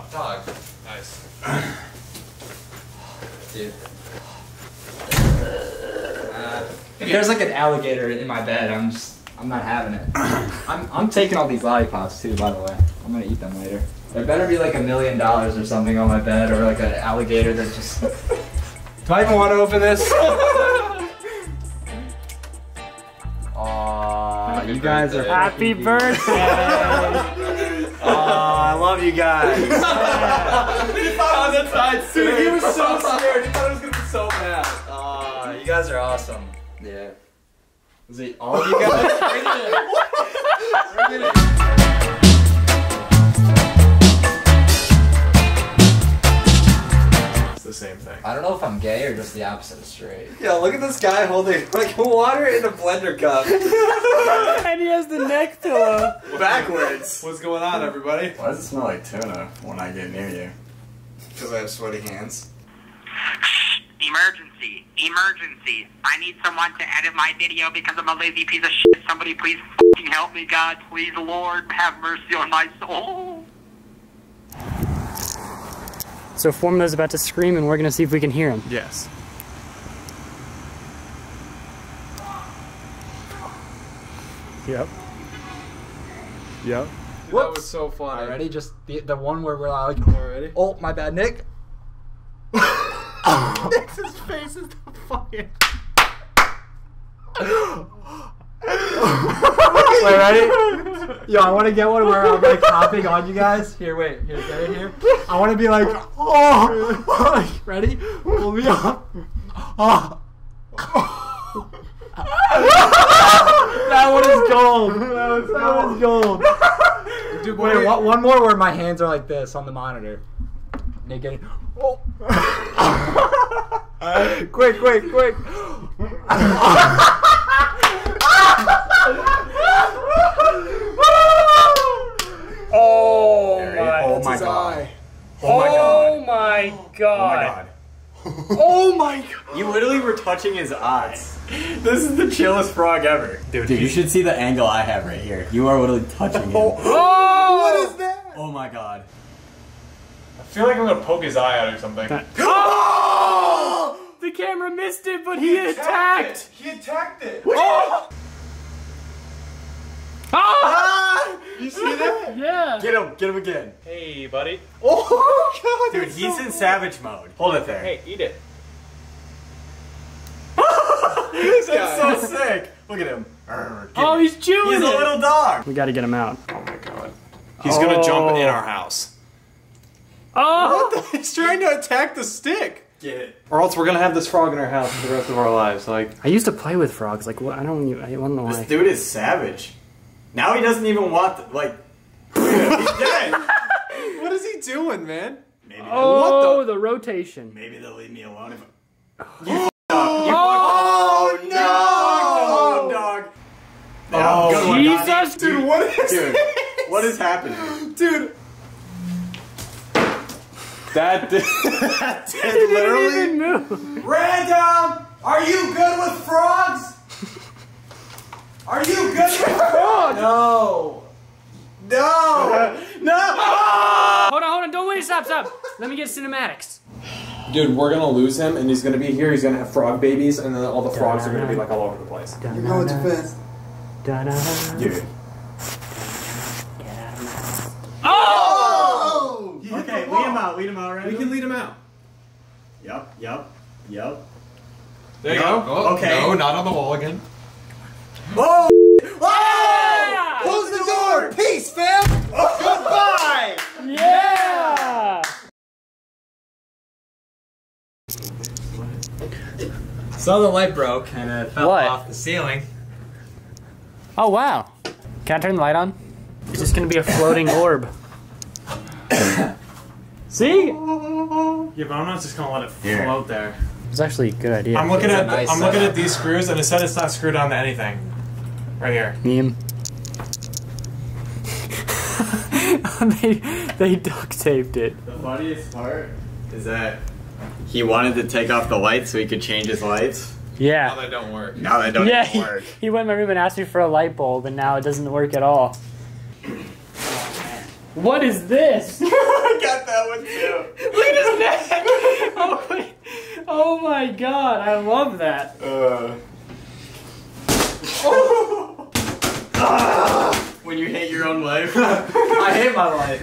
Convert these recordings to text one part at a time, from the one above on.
Oh, dog. Nice. Dude. If there's like an alligator in my bed, I'm not having it. I'm taking all these lollipops too, by the way. I'm gonna eat them later. There better be like $1 million or something on my bed, or like an alligator that just... Do I even want to open this? Aww, you guys are... Happy birthday! Aww, I love you guys. He thought I was outside. Dude, he was so scared. He thought I was gonna be so mad. Aww, you guys are awesome. Yeah. Is it all you guys? Bring it in. Bring it in. It's the same thing. I don't know if I'm gay or just the opposite of straight. Yeah, look at this guy holding like water in a blender cup. And he has the neck pillow. Backwards. What's going on, everybody? Why does it smell like tuna when I get near you? Because I have sweaty hands. Emergency. Emergency. I need someone to edit my video because I'm a lazy piece of shit. Somebody please fucking help me, God. Please, Lord, have mercy on my soul. So Formo's about to scream and we're going to see if we can hear him. Yes. Yep. Yep. Dude, that was so funny. Already? Just the one where we're like, already? Oh, my bad, Nick. Nick's face is the fucking... Wait, ready? Yo, I want to get one where I'm like hopping on you guys. Here, wait. Here, get it here. I want to be like, oh! Ready? Pull me up. Oh. That one is gold. That was gold. Dude, wait, one more where my hands are like this on the monitor. Nick, get it. Oh. Quick. Oh my god. Oh my god. You literally were touching his eyes. This is the chillest frog ever. Dude, you should see the angle I have right here. You are literally touching him. Oh, what is that? Oh my god. I feel like I'm gonna poke his eye out or something. Oh! The camera missed it, but he attacked it. He attacked it. Oh! Ah! You see that? Yeah. Get him again. Hey, buddy. Oh my god, dude, he's so in savage mode. Hold it there. Hey, eat it. That's so sick. Look at him. Oh, he's chewing. He's a little dog. We gotta get him out. Oh my god. He's gonna jump in our house. Oh! What the? He's trying to attack the stick. Get it. Or else we're gonna have this frog in our house for the rest of our lives. Like, I used to play with frogs. Like, what? I don't know why. This dude is savage. Now he doesn't even want the, like. He's dead. What is he doing, man? Maybe. Oh, the rotation. Maybe they'll leave me alone if I... You fucked up, dog. Oh, Jesus, dude, what is this? What is happening, dude? That did literally even move. Random. Are you good with frogs? Are you good with frogs? No. Hold on. Don't wait. Stop. Let me get cinematics. Dude, we're going to lose him, and he's going to be here. He's going to have frog babies, and then all the frogs are going to be, like, all over the place. You know it's best. Dude. Oh! Okay, lead him out, right? We can lead him out. Yep. There you go. Oh, okay. No, not on the wall again. Oh! Yeah! Close the door! Peace, fam! Goodbye! Yeah! So the light broke and it fell off the ceiling. Oh, wow. Can I turn the light on? It's just gonna be a floating orb. See? Yeah, but I'm not just gonna let it float there. It's actually a good idea. I'm looking at these screws and it said it's not screwed onto anything. Right here. They duct taped it. The funniest part is that he wanted to take off the lights so he could change his lights. Yeah. Now they don't work. Now they don't work. He went in my room and asked me for a light bulb and now it doesn't work at all. What is this? I got that one too. Look at his neck. Oh, wait. Oh my god, I love that. Oh. When you hate your own life. I hate my life.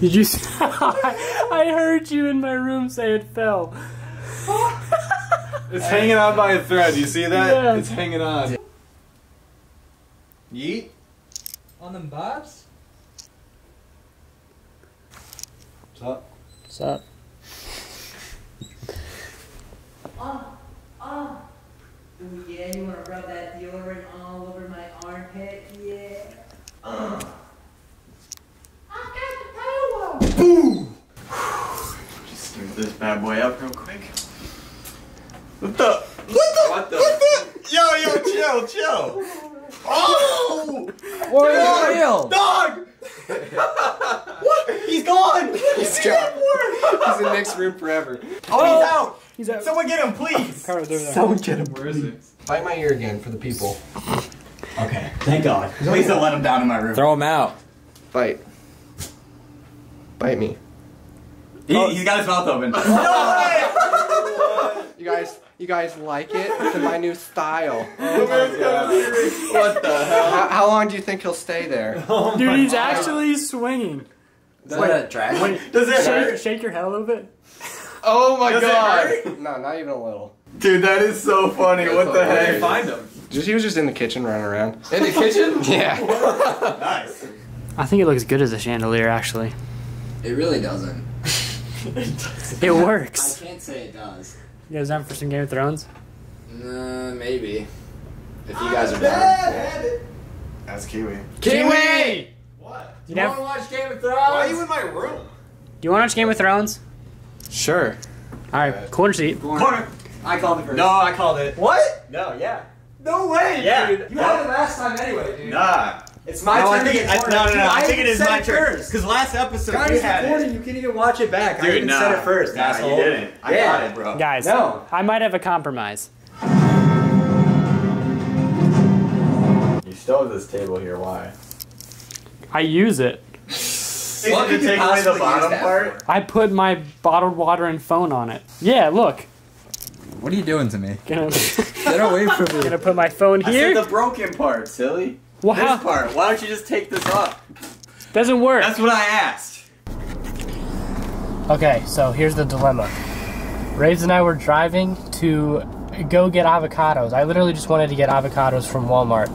Did you see? I heard you in my room say it fell. It's hanging on by a thread, you see that? Yeah. It's hanging on. Yeet? On them bobs? What's up? What's up? Ooh, yeah, you wanna rub that deodorant all over my armpit? Yeah. I got the power! Boom! Just stir this bad boy up real quick. What the? What the? Yo, chill! Oh! Oreo! Dog! What? He's gone! He's trapped. He's in the next room forever. Oh, he's out! He's out. Someone get him, please! Someone get him, where is it? Bite my ear again for the people. Okay, thank God. Please don't let him down in my room. Throw him out. Bite. Bite me. He's got his mouth open. No way! You guys like it? It's my new style. Oh my God. What the hell? How long do you think he'll stay there? Oh, dude, he's actually swinging. Does that drag? Wait, does it hurt? Shake your head a little bit. Oh my God. It hurt? No, not even a little. Dude, that is so funny. What the heck? Where did you find him? He was just in the kitchen running around. In the kitchen? Yeah. Nice. I think it looks good as a chandelier, actually. It really doesn't. It works. I can't say it does. You guys down for some Game of Thrones? Maybe. If you guys are down. That's Kiwi. Kiwi! What? Do you want to watch Game of Thrones? Why are you in my room? Do you want to watch Game of Thrones? Sure. Alright, corner seat. Corner! I called it first. No, I called it. What? No, yeah. No way, yeah. Dude. You had it last time anyway, dude. Nah. It's my turn. No, I think it is my turn. Because last episode you had it. You can't even watch it back. Dude, I even said it first. Nah, asshole. You didn't. I got it, bro. Guys, no. I might have a compromise. You still have this table here. Why? I use it. What did you take away the bottom part? I put my bottled water and phone on it. Yeah, look. What are you doing to me? Get away from me. I'm gonna put my phone here. I said the broken part, silly. Wow. This part. Why don't you just take this off? Doesn't work. That's what I asked. Okay, so here's the dilemma. Raves and I were driving to go get avocados. I literally just wanted to get avocados from Walmart.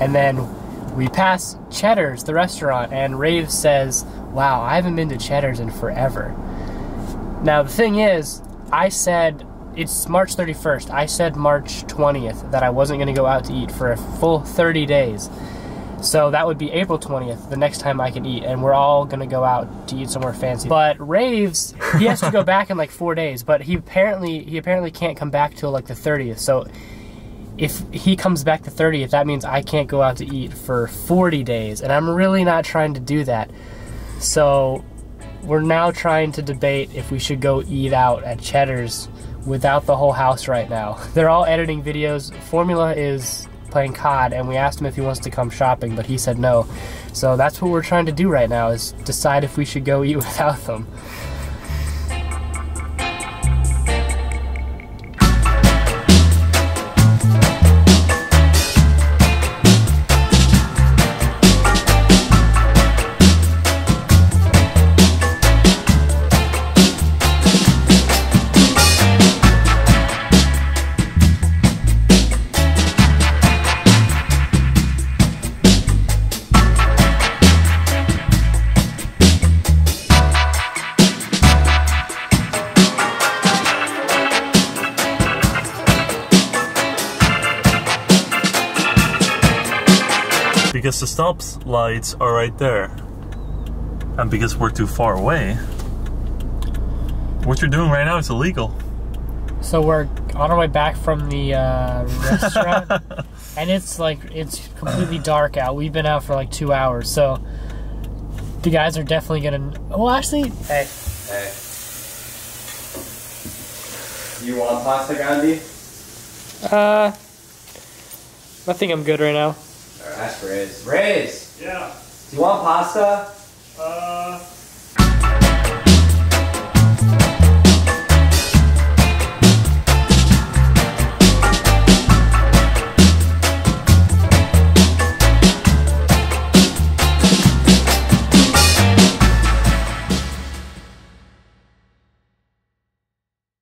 And then we pass Cheddar's, the restaurant, and Raves says, wow, I haven't been to Cheddar's in forever. Now, the thing is, I said, it's March 31st. I said March 20th that I wasn't going to go out to eat for a full 30 days. So that would be April 20th, the next time I can eat, and we're all going to go out to eat somewhere fancy. But Raves, he has to go back in like 4 days, but he apparently can't come back till like the 30th. So if he comes back the 30th, that means I can't go out to eat for 40 days, and I'm really not trying to do that. So we're now trying to debate if we should go eat out at Cheddar's without the whole house right now. They're all editing videos. Formula is playing COD, and we asked him if he wants to come shopping, but he said no. So that's what we're trying to do right now, is decide if we should go eat without them. Because the stop lights are right there, and because we're too far away, what you're doing right now is illegal. So we're on our way back from the restaurant, and it's completely dark out. We've been out for like 2 hours, so the guys are definitely gonna. Well, actually, hey, you want pasta, Gandhi? I think I'm good right now. Ask Rays. Yeah. Do you want pasta?